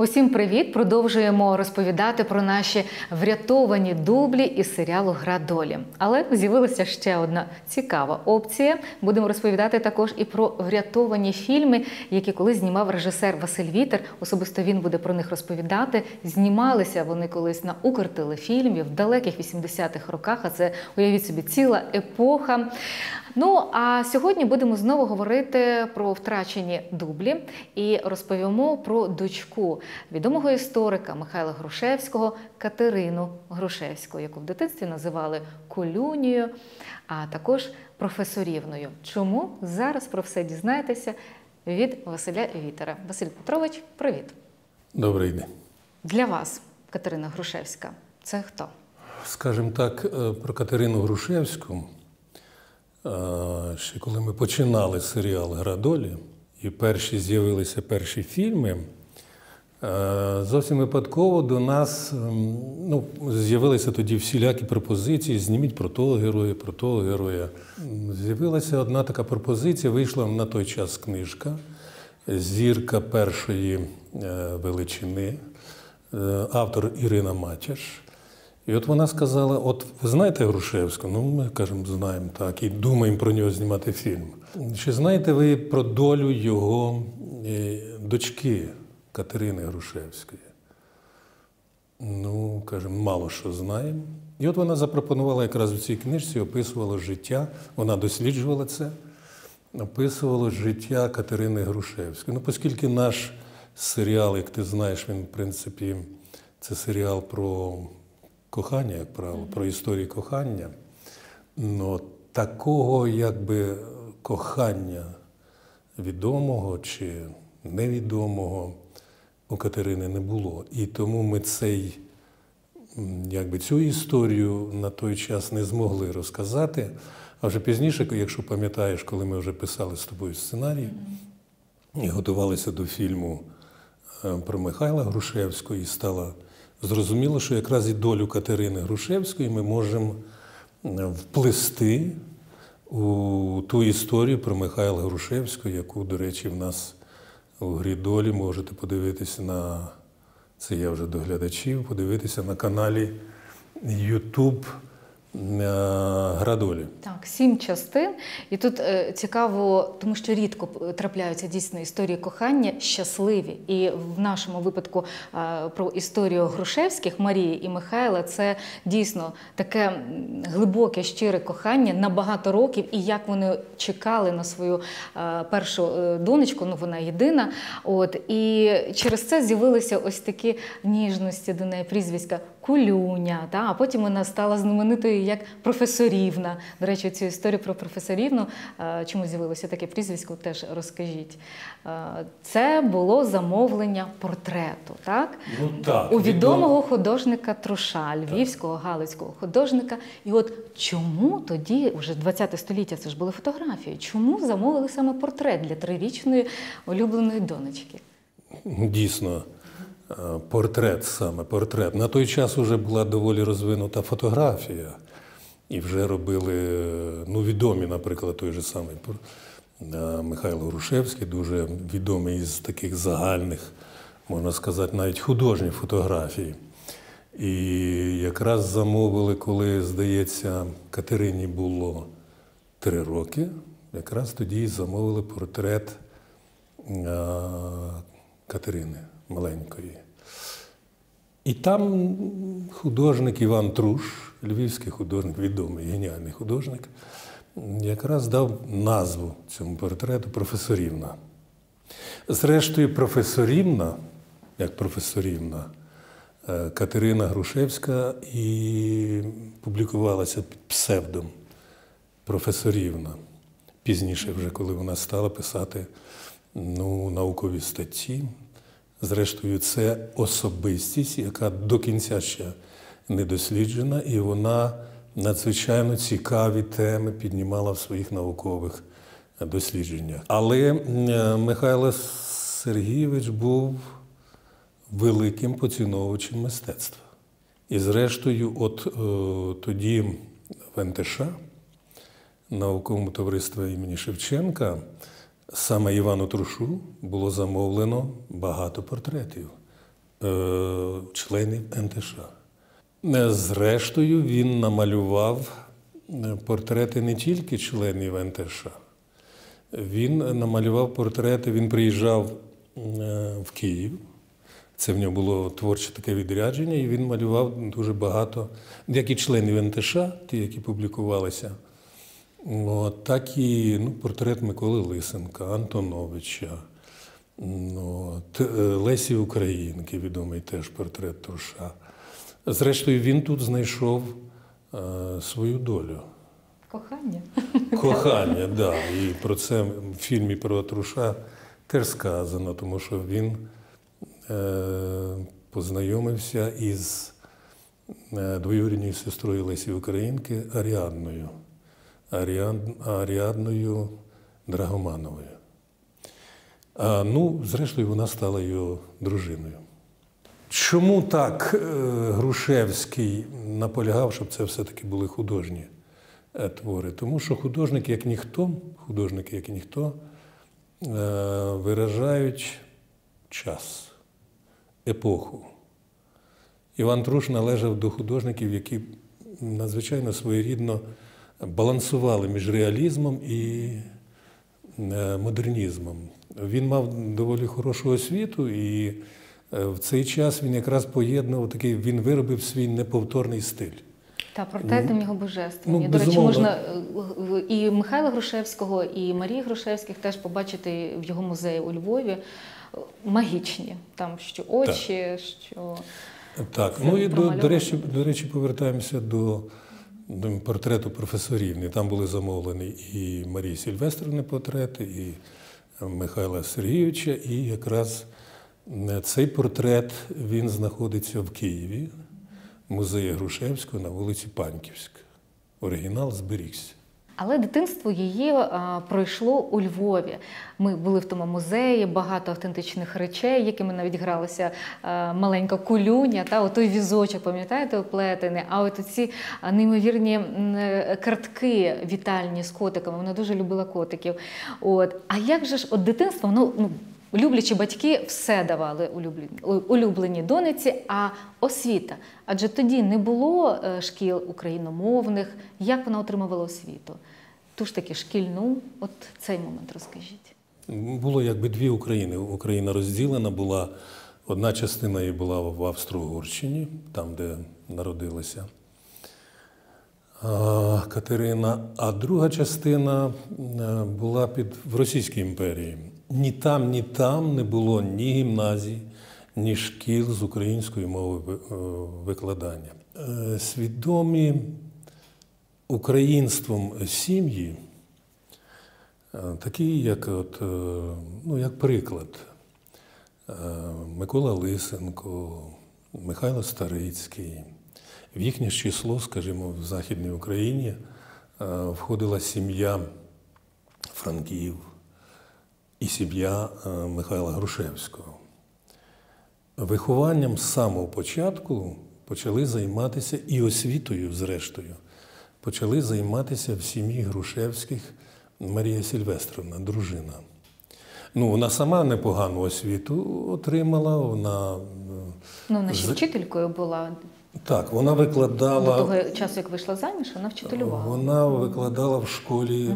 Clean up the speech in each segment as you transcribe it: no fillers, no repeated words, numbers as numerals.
Усім привіт! Продовжуємо розповідати про наші врятовані дублі із серіалу «Гра долі». Але з'явилася ще одна цікава опція. Будемо розповідати також і про врятовані фільми, які колись знімав режисер Василь Вітер. Особисто він буде про них розповідати. Знімалися вони колись на Укртелефільмі в далеких 80-х роках, а це, уявіть собі, ціла епоха. Ну, а сьогодні будемо знову говорити про втрачені дублі і розповімо про дочку відомого історика Михайла Грушевського Катерину Грушевську, яку в дитинстві називали Колюнією, а також Професорівною. Чому? Зараз про все дізнаєтеся від Василя Вітера. Василь Петрович, привіт! Добрий день! Для вас Катерина Грушевська – це хто? Скажімо так, про Катерину Грушевську. Ще коли ми починали серіал «Гра долі» і з'явилися перші фільми, зовсім випадково до нас з'явилися тоді всілякі пропозиції «Зніміть про того героя, про того героя». З'явилася одна така пропозиція, вийшла на той час книжка «Зірка першої величини», автор Ірина Матяш. І от вона сказала, от ви знаєте Грушевську? Ну, ми кажемо, знаємо, так, і думаємо про нього знімати фільм. Чи знаєте ви про долю його дочки Катерини Грушевської? Ну, кажемо, мало що знаємо. І от вона запропонувала якраз у цій книжці, описувала життя, вона досліджувала це, описувала життя Катерини Грушевської. Ну, оскільки наш серіал, як ти знаєш, він, в принципі, це серіал про кохання, як правило, про історію кохання, але такого, якби, кохання відомого чи невідомого у Катерини не було. І тому ми цю історію на той час не змогли розказати. А вже пізніше, якщо пам'ятаєш, коли ми вже писали з тобою сценарій і готувалися до фільму про Михайла Грушевського, і стала зрозуміло, що якраз і долю Катерини Грушевської ми можемо вплести у ту історію про Михайла Грушевського, яку, до речі, в нас у «Грі долі» можете подивитися на, це я вже до глядачів, подивитися на каналі YouTube «Гра долі». Так, 7 частин. І тут цікаво, тому що рідко трапляються дійсно історії кохання щасливі. І в нашому випадку про історію Грушевських, Марії і Михайла, це дійсно таке глибоке, щире кохання на багато років. І як вони чекали на свою першу донечку, ну вона єдина. І через це з'явилися ось такі ніжності до неї, прізвиська Колюня. А потім вона стала знаменитою як Професорівна. До речі, цю історію про Професорівну, чому з'явилося таке прізвисько, теж розкажіть. Це було замовлення портрету, так? Ну так. У відомого художника Труша, львівського, галицького художника. І от чому тоді, вже 20-те століття, це ж були фотографії, чому замовили саме портрет для 3-річної улюбленої донечки? Дійсно. Портрет саме, портрет. На той час вже була доволі розвинута фотографія. І вже робили, ну, відомі, наприклад, той же самий Михайло Грушевський, дуже відомий із таких загальних, можна сказати, навіть художніх фотографій. І якраз замовили, коли, здається, Катерині було 3 роки, якраз тоді і замовили портрет Катерини маленької. І там художник Іван Труш, львівський художник, відомий, геніальний художник, якраз дав назву цьому портрету «Професорівна». Зрештою, Професорівна, як Професорівна, Катерина Грушевська і публікувалася під псевдом «Професорівна». Пізніше вже, коли вона стала писати наукові статті. Зрештою, це особистість, яка до кінця ще не досліджена, і вона надзвичайно цікаві теми піднімала в своїх наукових дослідженнях. Але Михайло Сергійович був великим поціновувачем мистецтва. І зрештою, от тоді в НТШ, науковому товаристві імені Шевченка, саме Івану Трушу було замовлено багато портретів членів НТШ. Зрештою, він намалював портрети не тільки членів НТШ. Він намалював портрети, він приїжджав в Київ, це в нього було творче таке відрядження, і він малював дуже багато, як і членів НТШ, ті, які публікувалися, так і портрет Миколи Лисенка, Антоновича, Лесі Українки, відомий теж портрет Труша. Зрештою, він тут знайшов свою долю. Кохання. Кохання, так. І про це в фільмі про Труша теж сказано, тому що він познайомився із двоюрідною сестрою Лесі Українки Аріадною, Аріадною Драгомановою. Зрештою, вона стала його дружиною. Чому так Грушевський наполягав, щоб це все-таки були художні твори? Тому що художники, як ніхто, виражають час, епоху. Іван Труш належав до художників, які надзвичайно своєрідно балансували між реалізмом і модернізмом. Він мав доволі хорошу освіту, і в цей час він якраз поєднував такий, він виробив свій неповторний стиль. Та портрети в нього божественні. До речі, можна і Михайла Грушевського, і Марії Грушевських теж побачити в його музеї у Львові. Магічні. Там що очі, що... Так. І, до речі, повертаємося до портрету Професорівни. Там були замовлені і Марії Сільвестрівни портрети, і Михайла Сергійовича. І якраз цей портрет, він знаходиться в Києві, в музеї Грушевського на вулиці Панківська. Оригінал зберігся. Але дитинство її пройшло у Львові. Ми були в тому музеї, багато автентичних речей, якими навіть гралася маленька кулюня, той візочок, пам'ятаєте, оплетений, а от ці неймовірні картки вітальні з котиками, вона дуже любила котиків. А як же ж от дитинство, люблячі батьки все давали улюбленій донеці, а освіта? Адже тоді не було шкіл україномовних. Як вона отримувала освіту? Ту ж таки шкільну. От цей момент розкажіть. Було якби дві України. Україна розділена була. Одна частина її була в Австро-Угорщині, там, де народилася Катерина. А друга частина була в Російській імперії. Ні там не було ні гімназій, ні шкіл з української мови викладання. Свідомі українством сім'ї, такі як приклад, Микола Лисенко, Михайло Старицький. В їхнє число, скажімо, в Західній Україні входила сім'я Франків і сім'я Михайла Грушевського. Вихованням з самого початку почали займатися, і освітою, зрештою, почали займатися в сім'ї Грушевських Марія Сільвестрівна, дружина. Вона сама непогану освіту отримала, вона... Вона ще вчителькою була. Так, вона викладала... До того часу, як вийшла заміж, вона вчителювала. Вона викладала в школі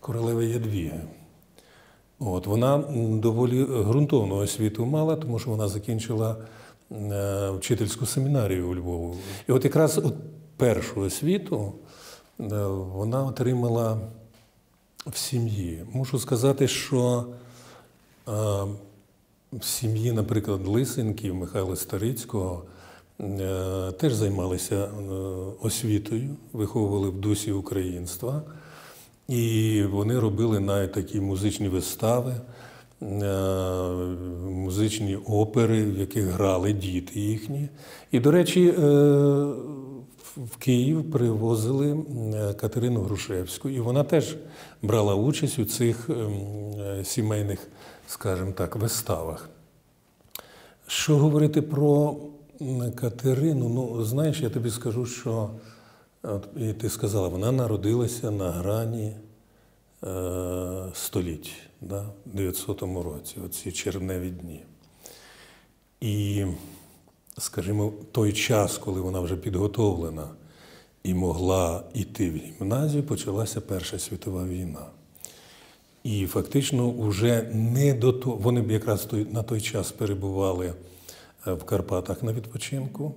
Королеви Ядвіги. Вона доволі ґрунтовну освіту мала, тому що вона закінчила вчительську семінарію у Львові. І от якраз першу освіту вона отримала в сім'ї. Можу сказати, що в сім'ї, наприклад, Лисенків, Михайла Старицького теж займалися освітою, виховували в дусі українства. І вони робили навіть такі музичні вистави, музичні опери, в яких грали діти їхні. І, до речі, в Київ привозили Катерину Грушевську, і вона теж брала участь у цих сімейних, скажімо так, виставах. Що говорити про Катерину? Знаєш, я тобі скажу, що... І ти сказала, вона народилася на грані століть, в 900 році, оці червневі дні. І, скажімо, той час, коли вона вже підготовлена і могла йти в гімназію, почалася Перша світова війна. І фактично вже не до того, вони б якраз на той час перебували в Карпатах на відпочинку.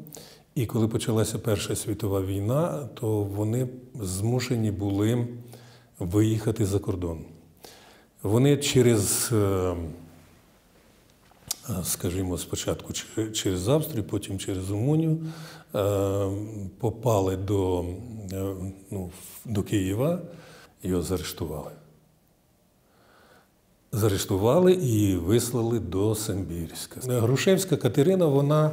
І коли почалася Перша світова війна, то вони змушені були виїхати за кордон. Вони через, скажімо, спочатку через Австрію, потім через Румунію попали до Києва, його заарештували. Заарештували і вислали до Самбірська. Грушевська Катерина, вона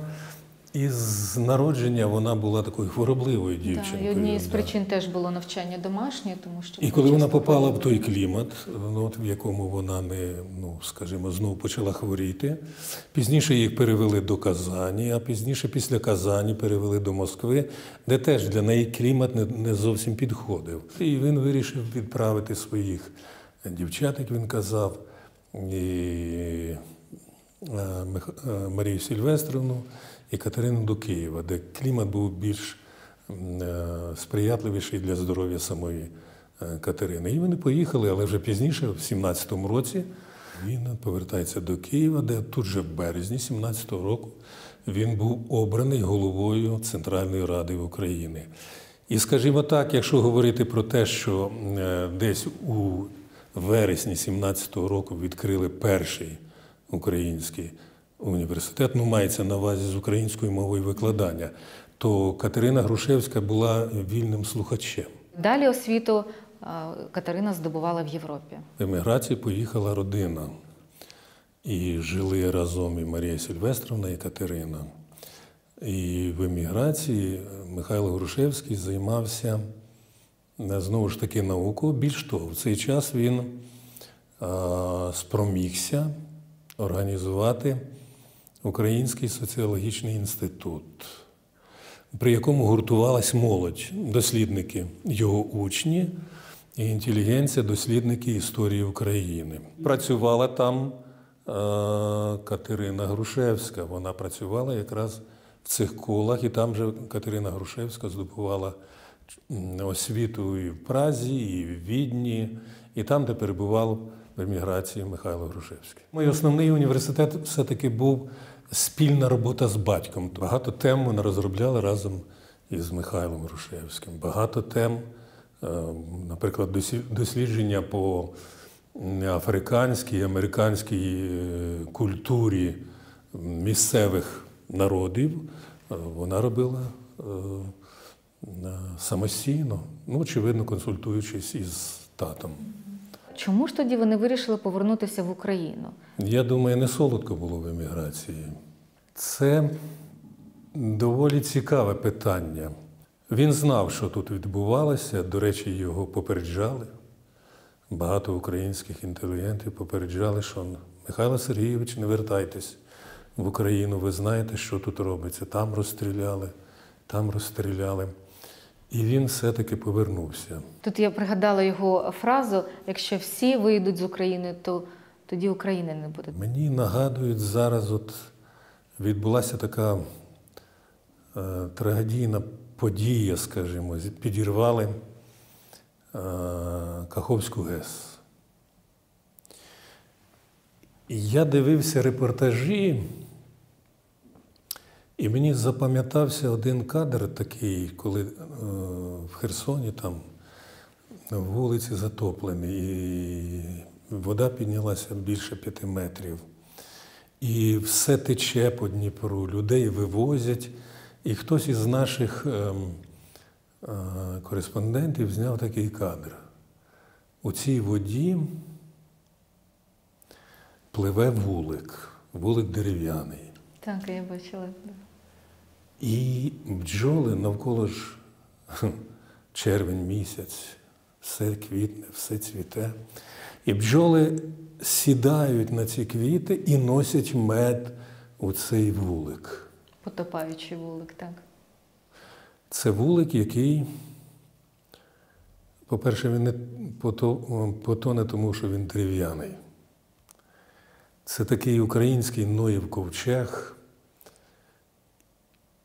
із народження вона була такою хворобливою дівчинкою. І однією з причин теж було навчання домашнє, тому що... І коли вона попала в той клімат, в якому вона не, скажімо, знову почала хворіти, пізніше їх перевели до Казані, а пізніше після Казані перевели до Москви, де теж для неї клімат не зовсім підходив. І він вирішив відправити своїх дівчат, як він казав, і Марію Сільвестрівну, і Катерину до Києва, де клімат був більш сприятливіший для здоров'я самої Катерини. І вони поїхали, але вже пізніше, в 17-му році, він повертається до Києва, де тут же в березні 17-го року він був обраний головою Центральної Ради України. І, скажімо так, якщо говорити про те, що десь у вересні 17-го року відкрили перший український університет, мається на увазі з українською мовою викладання, то Катерина Грушевська була вільним слухачем. Далі освіту Катерина здобувала в Європі. В еміграції поїхала родина. І жили разом і Марія Сільвестрівна, і Катерина. І в еміграції Михайло Грушевський займався, знову ж таки, наукою. Більш того, в цей час він спромігся організувати Український соціологічний інститут, при якому гуртувалась молодь, дослідники, його учні і інтелігенція, дослідники історії України. Працювала там Катерина Грушевська, вона працювала якраз в цих колах, і там же Катерина Грушевська здобувала освіту і в Празі, і в Відні, і там, де перебував в еміграції Михайло Грушевський. Мій основний університет все-таки був спільна робота з батьком. Багато тем ми розробляли разом із Михайлом Грушевським. Багато тем, наприклад, дослідження по африканській, американській культурі місцевих народів вона робила самостійно, очевидно, консультуючись із татом. Чому ж тоді вони вирішили повернутися в Україну? Я думаю, не солодко було в еміграції. Це доволі цікаве питання. Він знав, що тут відбувалося, до речі, його попереджали. Багато українських інтелігентів попереджали, що Михайло Сергійович, не вертайтесь в Україну, ви знаєте, що тут робиться. Там розстріляли, там розстріляли. І він все-таки повернувся. Тут я пригадала його фразу: якщо всі вийдуть з України, то тоді України не буде. Мені нагадують зараз, відбулася така трагедійна подія, скажімо, підірвали Каховську ГЕС. І я дивився репортажі, і мені запам'ятався один кадр такий, коли в Херсоні там вулиці затоплені, і вода піднялася більше 5 метрів. І все тече по Дніпру, людей вивозять. І хтось із наших кореспондентів зняв такий кадр. У цій воді пливе вулик, вулик дерев'яний. Так, я бачила. І бджоли навколо ж червень місяць, все квітне, все цвіте. І бджоли сідають на ці квіти і носять мед у цей вулик. Потопаючий вулик, так. Це вулик, який, по-перше, він не потоне, тому що він дерев'яний. Це такий український Ноїв ковчег,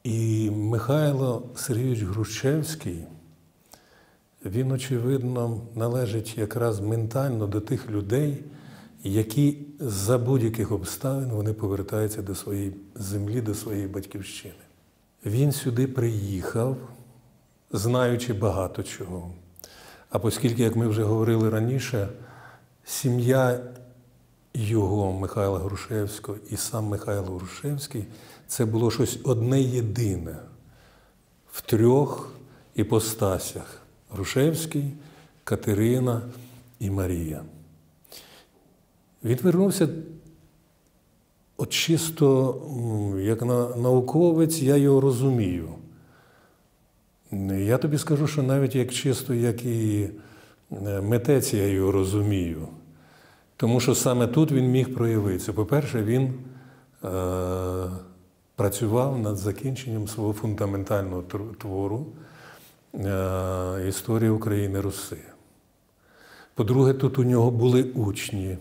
І Михайло Сергійович Грушевський, він, очевидно, належить якраз ментально до тих людей, які за будь-яких обставин вони повертаються до своєї землі, до своєї батьківщини. Він сюди приїхав, знаючи багато чого. А оскільки, як ми вже говорили раніше, сім'я його, Михайла Грушевського, і сам Михайло Грушевський – це було щось одне єдине в трьох іпостасях – Грушевський, Катерина і Марія. Він вернувся от чисто, як науковець, я його розумію. Я тобі скажу, що навіть як чисто, як і митець, я його розумію. Тому що саме тут він міг проявитися. По-перше, він працював над закінченням свого фундаментального твору «Історія України-Руси». По-друге, тут у нього були учні.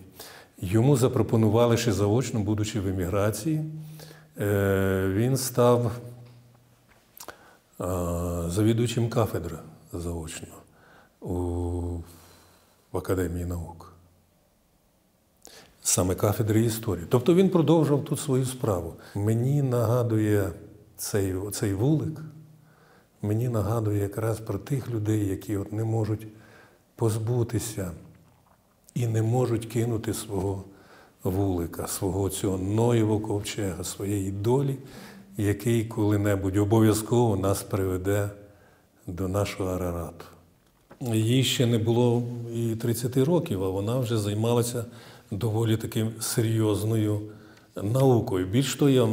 Йому запропонували ще заочно, будучи в еміграції. Він став завідувачем кафедри заочно в Академії наук. Саме кафедри історії. Тобто він продовжував тут свою справу. Мені нагадує цей вулик, мені нагадує якраз про тих людей, які от не можуть позбутися і не можуть кинути свого вулика, свого цього Ноєвого ковчега, своєї долі, який коли-небудь обов'язково нас приведе до нашого Арарату. Їй ще не було і 30 років, а вона вже займалася доволі таким серйозною наукою. Більш того, я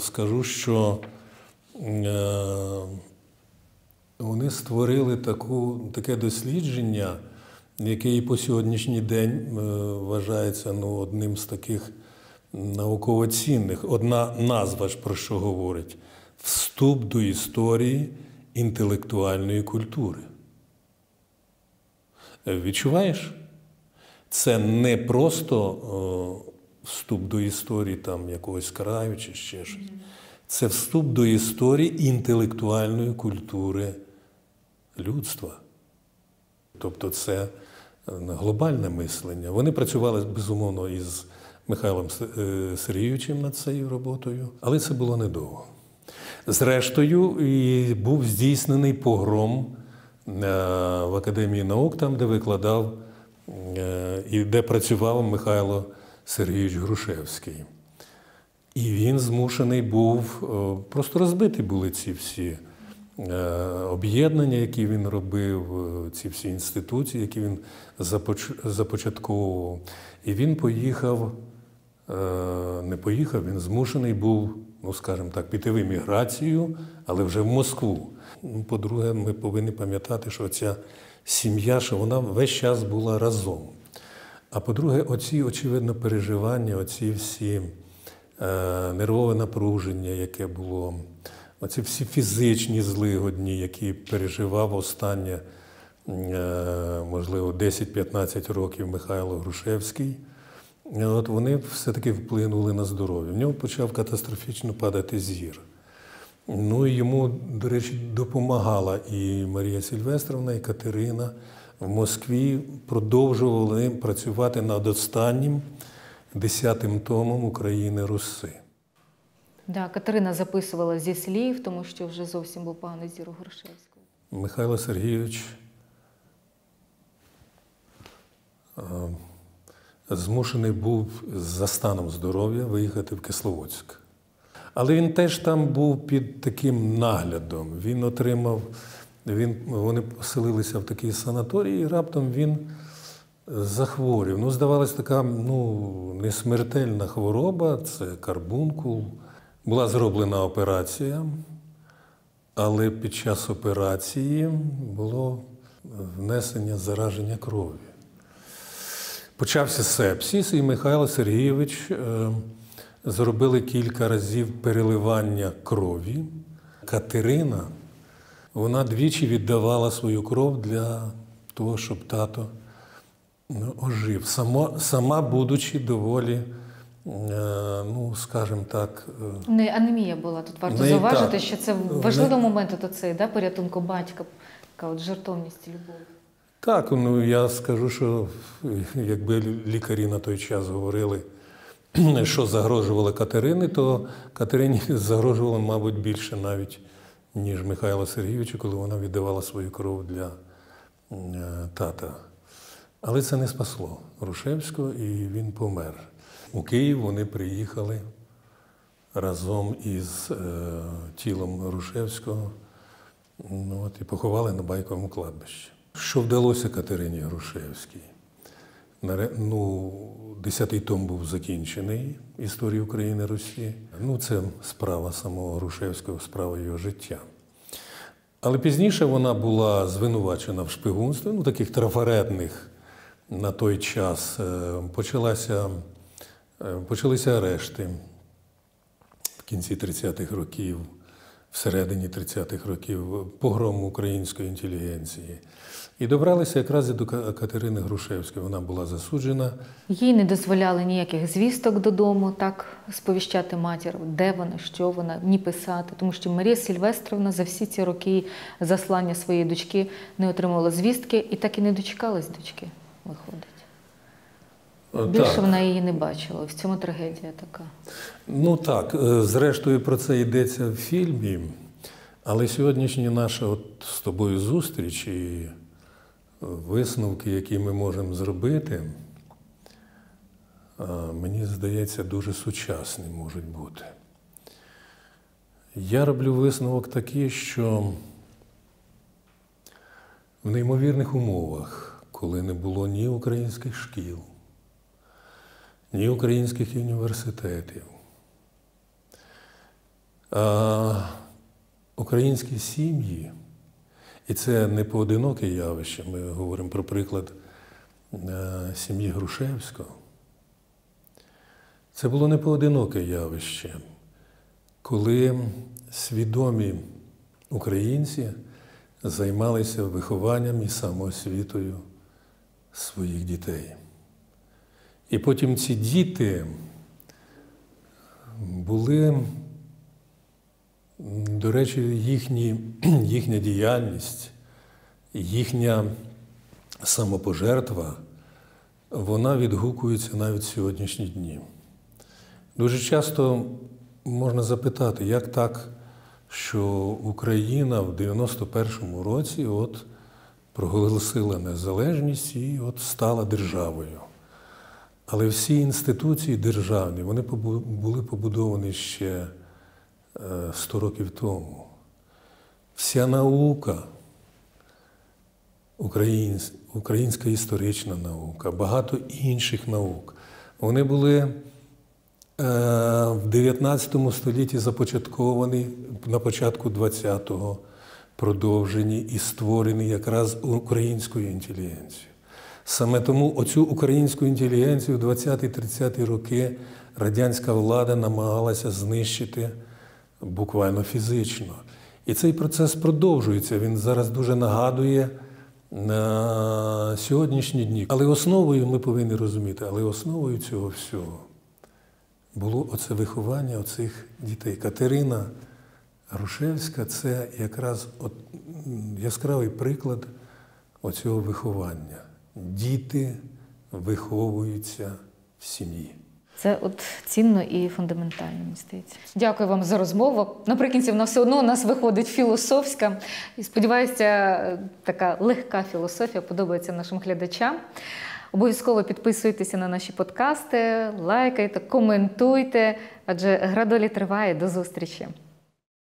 скажу, що вони створили таке дослідження, яке і по сьогоднішній день вважається одним з таких науково-цінних. Одна назва ж про що говорить – «Вступ до історії інтелектуальної культури». Відчуваєш? Це не просто вступ до історії там якогось краю чи ще щось. Це вступ до історії інтелектуальної культури людства. Тобто це глобальне мислення. Вони працювали, безумовно, із Михайлом Сергійовичем над цією роботою, але це було недовго. Зрештою, і був здійснений погром в Академії наук, там, де викладав і де працював Михайло Сергійович Грушевський. І він змушений був, просто розбиті були ці всі об'єднання, які він робив, ці всі інституції, які він започатковував. І він поїхав, не поїхав, він змушений був, ну, скажімо так, піти в еміграцію, але вже в Москву. По-друге, ми повинні пам'ятати, що ця сім'я, що вона весь час була разом. А по-друге, оці, очевидно, переживання, оці всі нервове напруження, яке було, оці всі фізичні злагодні, які переживав останнє, можливо, 10-15 років Михайло Грушевський, от вони все-таки вплинули на здоров'я. В нього почав катастрофічно падати зір. Ну, і йому, до речі, допомагала і Марія Сільвестровна, і Катерина. В Москві продовжували працювати над останнім 10-м томом «України-Руси». Да, Катерина записувала зі слів, тому що вже зовсім був поганий зір у Грушевського. Михайло Сергійович змушений був за станом здоров'я виїхати в Кисловодськ. Але він теж там був під таким наглядом. Він отримав, вони поселилися в такий санаторій, і раптом він захворів. Ну, здавалася така, ну, несмертельна хвороба, це карбункул. Була зроблена операція, але під час операції було внесення зараження крові. Почався сепсис, і Михайло Сергійович зробили кілька разів переливання крові. Катерина, вона двічі віддавала свою кров для того, щоб тато ожив. Сама, будучи доволі ну, скажімо так... Не анемія була, тут варто зауважити, так, що це важливий момент, от оцей, да, порятунку батька, така от жертовність і любов. Так, ну, я скажу, що якби лікарі на той час говорили, що загрожувало Катерині, то Катерині загрожувало, мабуть, більше навіть, ніж Михайлу Сергійовичу, коли вона віддавала свою кров для тата. Але це не спасло Грушевського, і він помер. У Київ вони приїхали разом із тілом Грушевського, ну, от, і поховали на Байковому кладбищі. Що вдалося Катерині Грушевській? Ну, 10-й том був закінчений «Історія України Русі». Ну, це справа самого Грушевського, справа його життя. Але пізніше вона була звинувачена в шпигунстві, ну, таких трафаретних на той час. Почалися арешти в кінці 30-х років, всередині 30-х років, погрому української інтелігенції. І добралися якраз і до Катерини Грушевської. Вона була засуджена. Їй не дозволяли ніяких звісток додому, так сповіщати матір, де вона, що вона, ні писати. Тому що Марія Сільвестровна за всі ці роки заслання своєї дочки не отримала звістки і так і не дочекалась дочки, виходить. Більше вона її не бачила. В цьому трагедія така. Ну так, зрештою про це йдеться в фільмі. Але сьогоднішня наша от з тобою зустріч і висновки, які ми можемо зробити, мені здається, дуже сучасні можуть бути. Я роблю висновок такий, що в неймовірних умовах, коли не було ні українських шкіл, ні українських університетів, а українські сім'ї, і це не поодиноке явище, ми говоримо про приклад сім'ї Грушевського, це було не поодиноке явище, коли свідомі українці займалися вихованням і самоосвітою своїх дітей. І потім ці діти були, до речі, їхня діяльність, їхня самопожертва, вона відгукується навіть в сьогоднішні дні. Дуже часто можна запитати, як так, що Україна в 91-му році от проголосила незалежність і от стала державою. Але всі інституції державні, вони були побудовані ще 100 років тому. Вся наука, українська історична наука, багато інших наук, вони були в 19 столітті започатковані, на початку 20-го продовжені і створені якраз українською інтелігенцією. Саме тому оцю українську інтелігенцію в 20-30-ті роки радянська влада намагалася знищити буквально фізично. І цей процес продовжується, він зараз дуже нагадує на сьогоднішні дні. Але основою, ми повинні розуміти, але основою цього всього було оце виховання оцих дітей. Катерина Грушевська – це якраз яскравий приклад оцього виховання. Діти виховуються в сім'ї. Це от цінно і фундаментально, мені здається. Дякую вам за розмову. Наприкінці вона все одно у нас виходить філософська. І сподіваюся, така легка філософія подобається нашим глядачам. Обов'язково підписуйтеся на наші подкасти, лайкайте, коментуйте. Адже «Гра долі» триває. До зустрічі!